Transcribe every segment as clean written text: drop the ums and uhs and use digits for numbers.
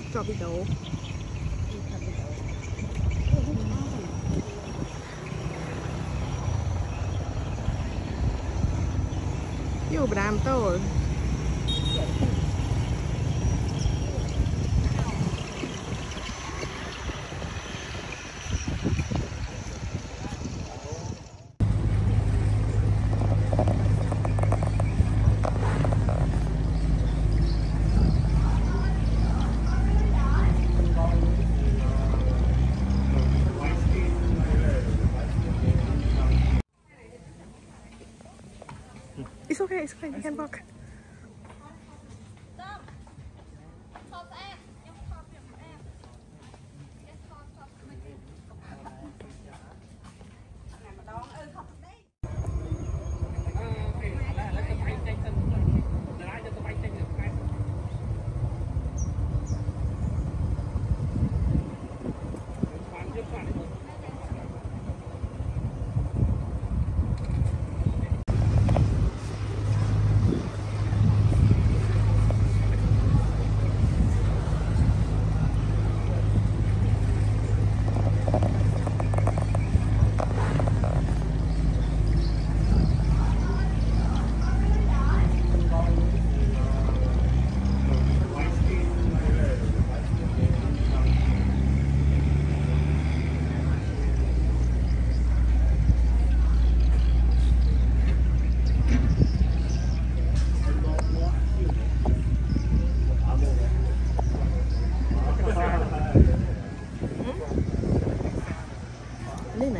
học trò bị đấu. Yêu bà tôi. It's okay, we can walk.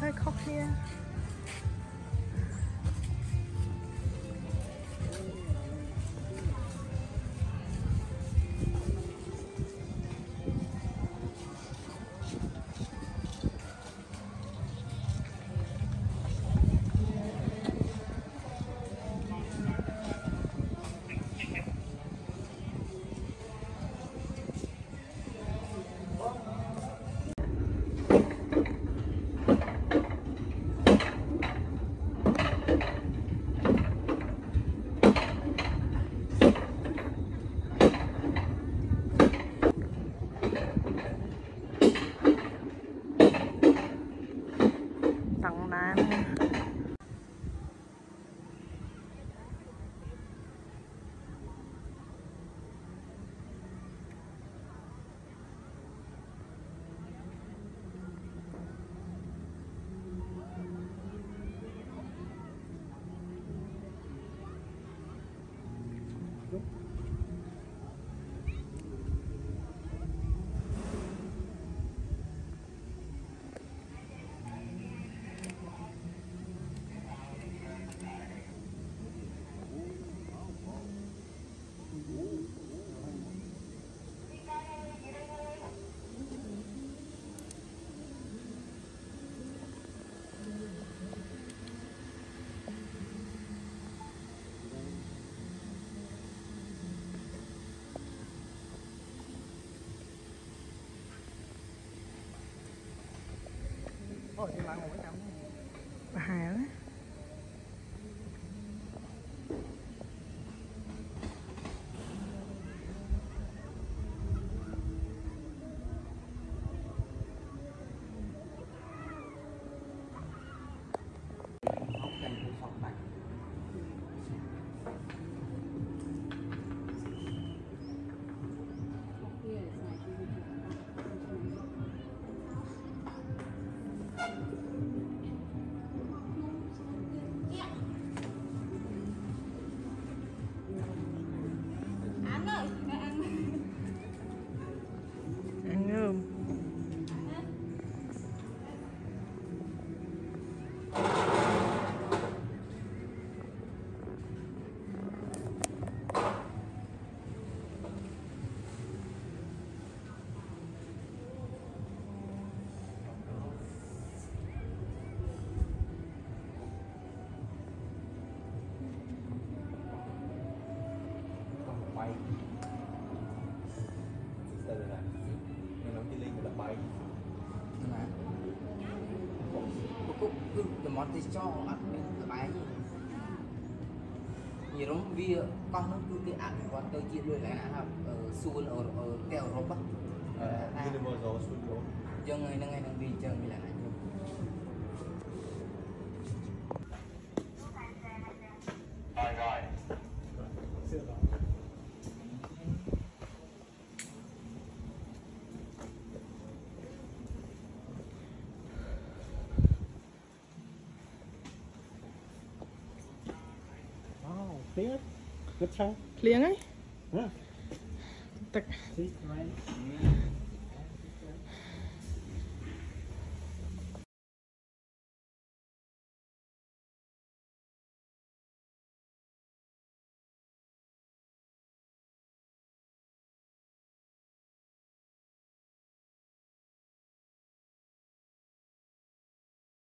Sao khóc kia? Bà hài lắm. Hãy subscribe cho kênh Ghiền Mì Gõ để không bỏ lỡ món thì cho ăn cái bánh nhiều lắm vì con nó cứ cái ăn còn tôi chỉ nuôi lại là ở suôn ở tèo rộp á nhưng mà gió suôn rộp cho người đang ngày đang vì chờ mình là anh nhung rồi rồi chưa rồi tiếng rất sáng liền ấy. Thật.